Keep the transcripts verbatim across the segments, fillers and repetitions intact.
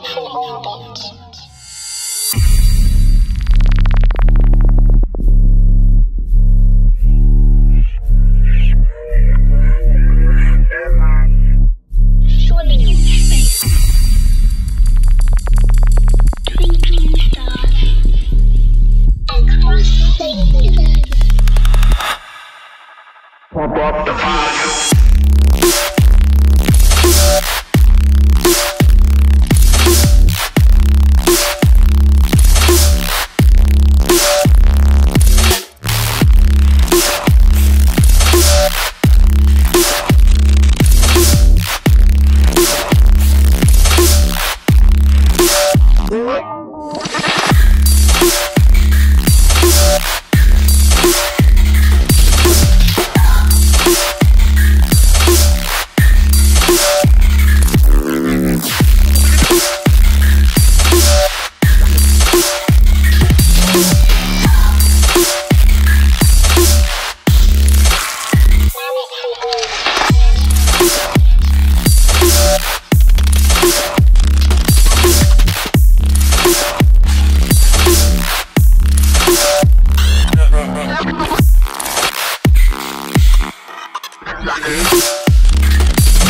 grateful orbit. Pop the fire.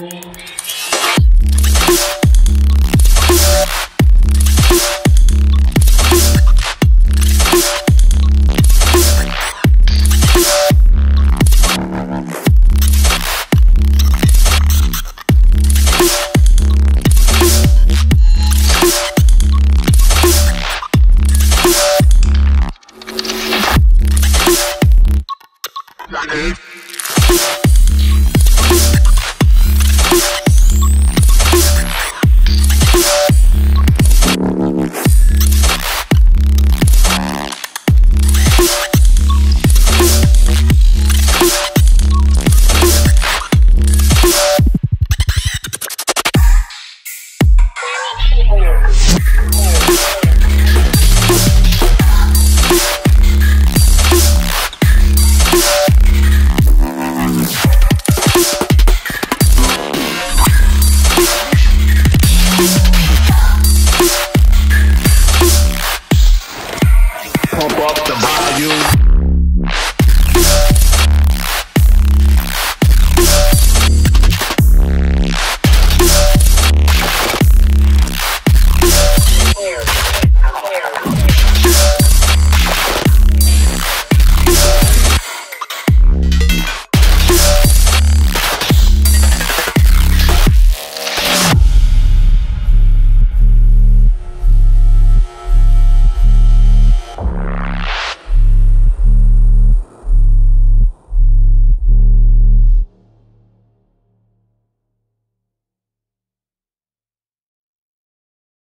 Wow.